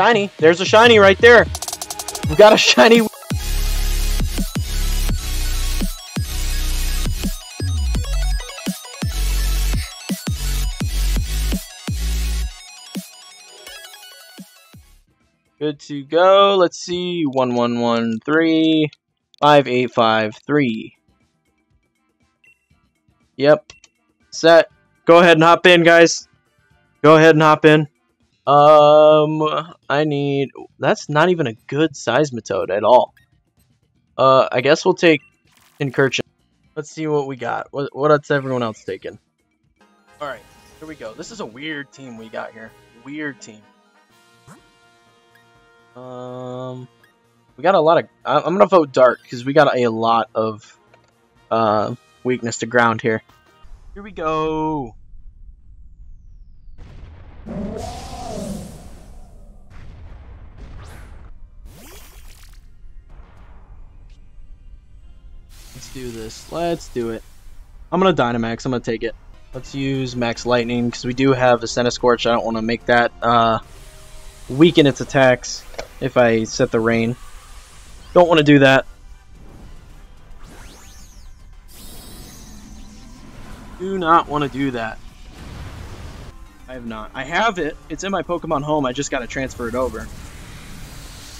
Shiny. There's a shiny right there. We got a shiny. Good to go. Let's see. 1113 5853. Yep. Set. Go ahead and hop in, guys. Go ahead and hop in. I need... That's not even a good Seismitoad at all. I guess we'll take Pincurchin. Let's see what we got. What's everyone else taking? Alright, here we go. This is a weird team we got here. Weird team. We got a lot of... I'm gonna vote Dark, because we got a lot of weakness to ground here. Here we go! Let's do this. Let's do it. I'm gonna Dynamax. I'm gonna take it. Let's use Max Lightning because we do have a Centiskorch. I don't want to make that weaken its attacks if I set the rain. Don't want to do that. Do not want to do that. I have not. I have it. It's in my Pokemon Home. I just got to transfer it over.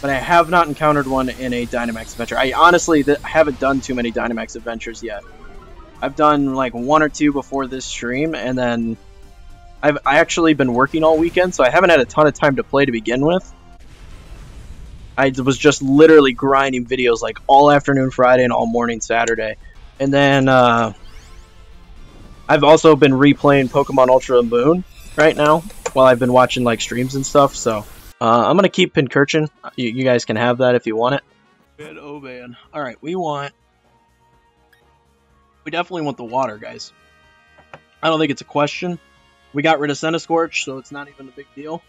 But I have not encountered one in a Dynamax Adventure. I honestly haven't done too many Dynamax Adventures yet. I've done like one or two before this stream, and then I actually been working all weekend, so I haven't had a ton of time to play to begin with. I was just literally grinding videos like all afternoon Friday and all morning Saturday. And then I've also been replaying Pokemon Ultra Moon right now while I've been watching like streams and stuff, so I'm gonna keep Pincurchin. You guys can have that if you want it. Man, oh man. Alright, we definitely want the water, guys. I don't think it's a question. We got rid of Centiskorch, so it's not even a big deal.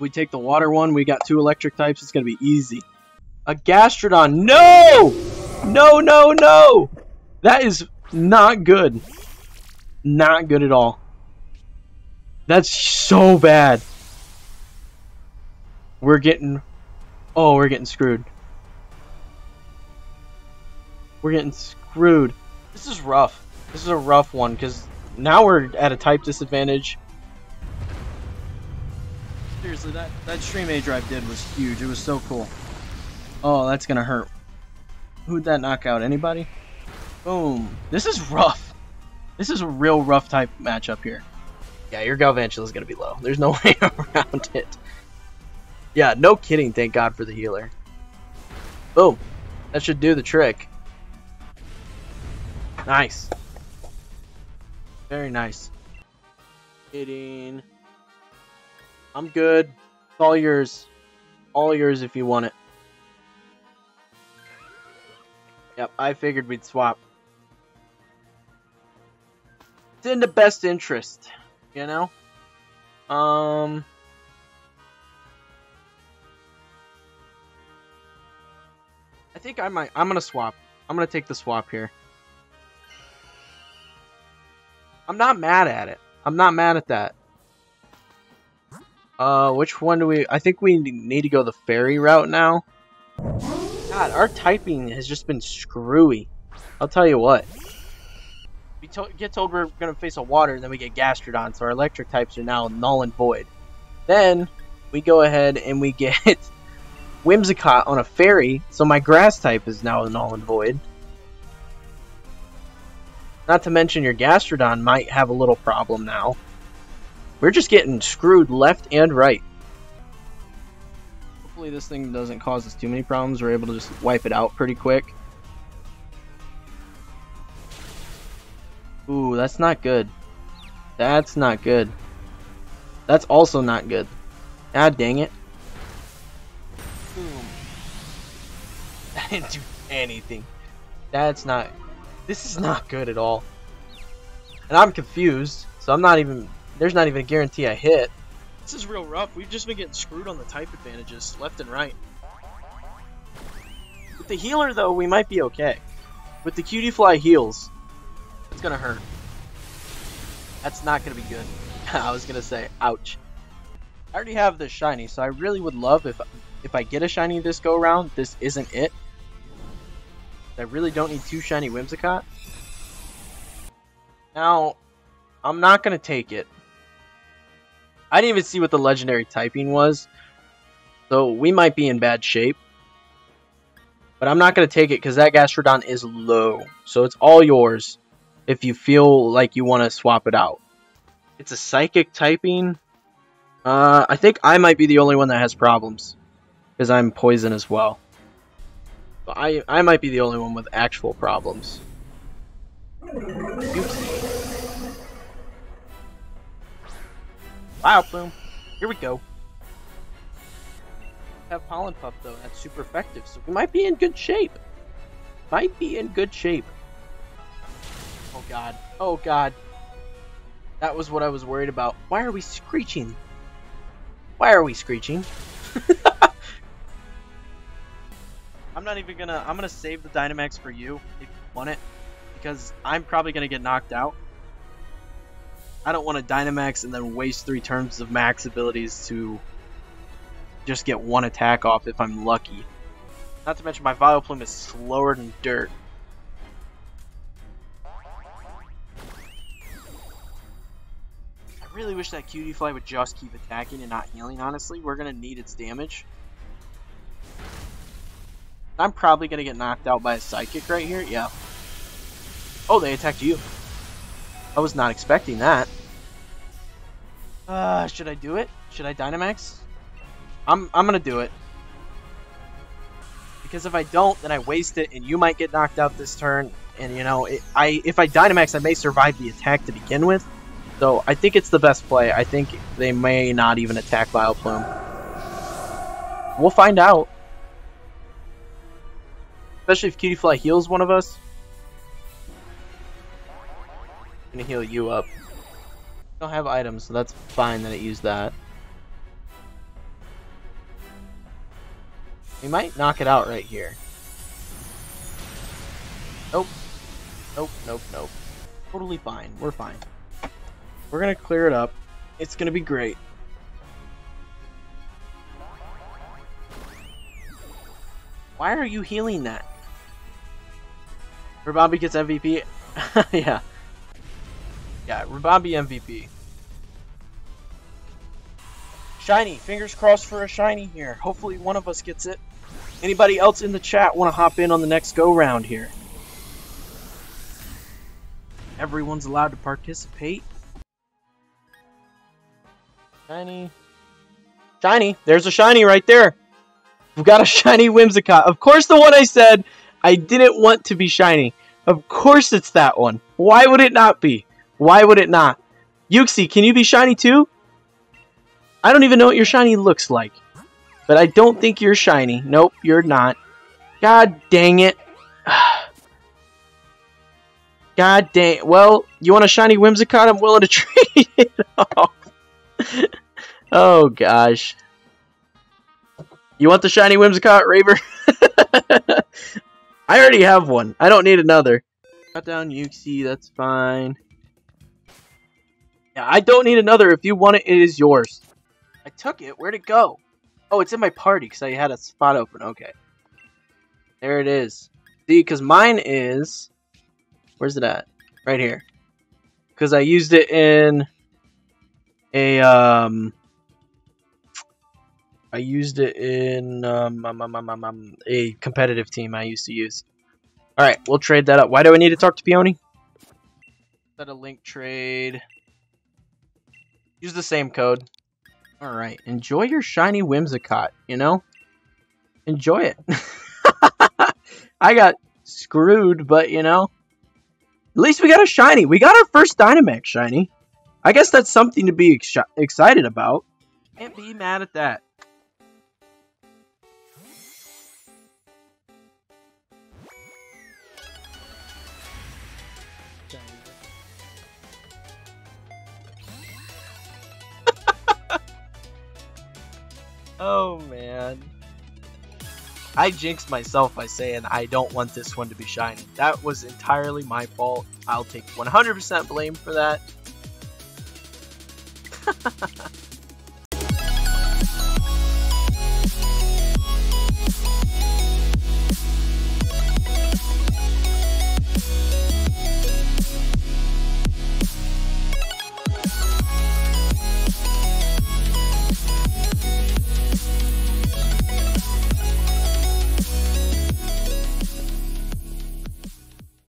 We take the water one, we got two electric types, it's gonna be easy. A Gastrodon. No! No, no, no! That is not good. Not good at all. That's so bad. We're getting screwed. We're getting screwed. This is rough. This is a rough one because now we're at a type disadvantage. Seriously, that stream A drive did was huge. It was so cool. Oh, that's gonna hurt. Who'd that knock out? Anybody? Boom. This is rough. This is a real rough type matchup here. Yeah, your Galvantula is going to be low. There's no way around it. Yeah, no kidding. Thank God for the healer. Boom. That should do the trick. Nice. Very nice. Kidding. I'm good. It's all yours. All yours if you want it. Yep, I figured we'd swap. It's in the best interest. You know? I think I might... I'm gonna swap. I'm gonna take the swap here. I'm not mad at it. I'm not mad at that. Which one do we... I think we need to go the fairy route now. God, our typing has just been screwy. I'll tell you what. We get told we're going to face a water, and then we get Gastrodon, so our electric types are now null and void. Then, we go ahead and we get Whimsicott on a fairy, so my grass type is now null and void. Not to mention your Gastrodon might have a little problem now. We're just getting screwed left and right. Hopefully this thing doesn't cause us too many problems. We're able to just wipe it out pretty quick. Ooh, that's not good. That's not good. That's also not good. Ah, dang it. Boom. I didn't do anything. That's not... This is not good at all. And I'm confused, so I'm not even... There's not even a guarantee I hit. This is real rough. We've just been getting screwed on the type advantages, left and right. With the healer, though, we might be okay. With the Cutiefly heals... It's gonna hurt. That's not gonna be good. I was gonna say ouch. I already have this shiny, so I really would love if I get a shiny this go around, this isn't it. I really don't need two shiny Whimsicott. Now, I'm not going to take it. I didn't even see what the legendary typing was, so we might be in bad shape. But I'm not going to take it because that Gastrodon is low. So it's all yours if you feel like you want to swap it out. It's a psychic typing. I think I might be the only one that has problems because I'm poison as well. But I might be the only one with actual problems. Oops. Wow, Plume. Here we go. Have Pollen Puff though, that's super effective, so we might be in good shape. Oh god, oh god. That was what I was worried about. Why are we screeching? I'm not even gonna, I'm gonna save the Dynamax for you if you want it, because I'm probably gonna get knocked out. I don't want to Dynamax and then waste 3 turns of max abilities to just get 1 attack off if I'm lucky. Not to mention my Vileplume is slower than dirt. I really wish that Cutiefly would just keep attacking and not healing, honestly. We're gonna need its damage. I'm probably gonna get knocked out by a psychic right here, yeah. Oh, they attacked you. I was not expecting that. Should I do it? Should I Dynamax? I'm gonna do it, because if I don't, then I waste it, and you might get knocked out this turn. And you know, if I Dynamax, I may survive the attack to begin with. So I think it's the best play. I think they may not even attack Vileplume. We'll find out. Especially if Cutiefly heals one of us. I'm gonna heal you up. I don't have items, so that's fine that it used that. We might knock it out right here. Nope. Nope, nope, nope. Totally fine. We're fine. We're gonna clear it up. It's gonna be great. Why are you healing that? Rabambi gets MVP? Yeah. Yeah, Rabambi MVP. Shiny. Fingers crossed for a shiny here. Hopefully one of us gets it. Anybody else in the chat want to hop in on the next go-round here? Everyone's allowed to participate. Shiny. Shiny. There's a shiny right there. We've got a shiny Whimsicott. Of course the one I said I didn't want to be shiny. Of course it's that one. Why would it not be? Why would it not? Uxie, can you be shiny too? I don't even know what your shiny looks like. But I don't think you're shiny. Nope, you're not. God dang it. God dang. Well, you want a shiny Whimsicott? I'm willing to trade it off. Oh, gosh. You want the shiny Whimsicott, Raver? I already have one. I don't need another. Cut down Uxie. That's fine. Yeah, I don't need another. If you want it, it is yours. I took it. Where'd it go? Oh, it's in my party because I had a spot open. Okay. There it is. See, because mine is... Where's it at? Right here. Because I used it in a... I used it in a competitive team I used to use. Alright, we'll trade that up. Why do I need to talk to Peony? Is that a link trade? Use the same code. Alright, enjoy your shiny Whimsicott, you know? Enjoy it. I got screwed, but you know. At least we got a shiny. We got our first Dynamax shiny. I guess that's something to be excited about. Can't be mad at that. Oh, man. I jinxed myself by saying I don't want this one to be shiny. That was entirely my fault. I'll take 100% blame for that.